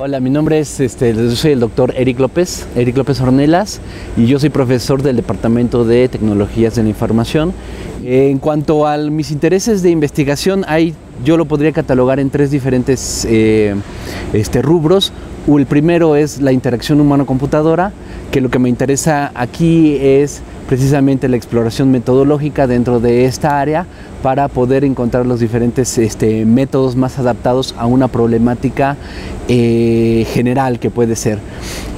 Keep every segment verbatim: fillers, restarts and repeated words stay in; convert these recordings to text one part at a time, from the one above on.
Hola, mi nombre es, este, yo soy el doctor Erick López, Erick López Ornelas, y yo soy profesor del Departamento de Tecnologías de la Información. En cuanto a mis intereses de investigación, hay, yo lo podría catalogar en tres diferentes eh, este, rubros. El primero es la interacción humano-computadora, que lo que me interesa aquí es precisamente la exploración metodológica dentro de esta área para poder encontrar los diferentes este, métodos más adaptados a una problemática eh, general que puede ser.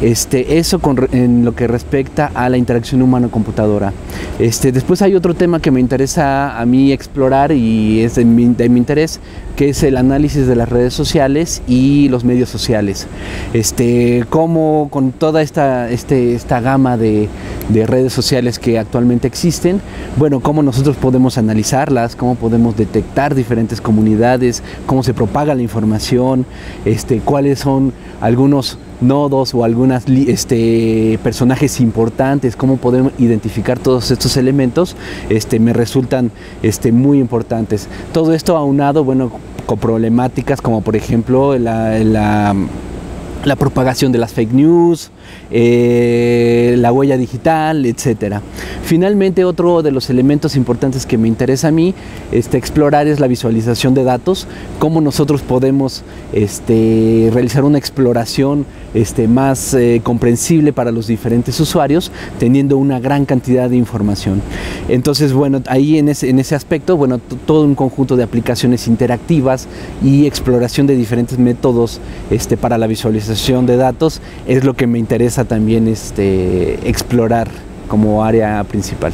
Este, eso con, en lo que respecta a la interacción humano-computadora. Este, después hay otro tema que me interesa a mí explorar y es de mi, de mi interés, que es el análisis de las redes sociales y los medios sociales. Este, cómo con toda esta, este, esta gama de, de redes sociales que actualmente existen, bueno, cómo nosotros podemos analizarlas, cómo podemos detectar diferentes comunidades, cómo se propaga la información, este, cuáles son algunos nodos o algunos este, personajes importantes, cómo podemos identificar todos estos elementos, este, me resultan este, muy importantes. Todo esto aunado, bueno, con problemáticas como por ejemplo la, la la propagación de las fake news, eh, la huella digital, etcétera. Finalmente, otro de los elementos importantes que me interesa a mí este, explorar es la visualización de datos, cómo nosotros podemos este, realizar una exploración este, más eh, comprensible para los diferentes usuarios, teniendo una gran cantidad de información. Entonces, bueno, ahí en ese, en ese aspecto, bueno, todo un conjunto de aplicaciones interactivas y exploración de diferentes métodos este, para la visualización de datos es lo que me interesa también este, explorar como área principal.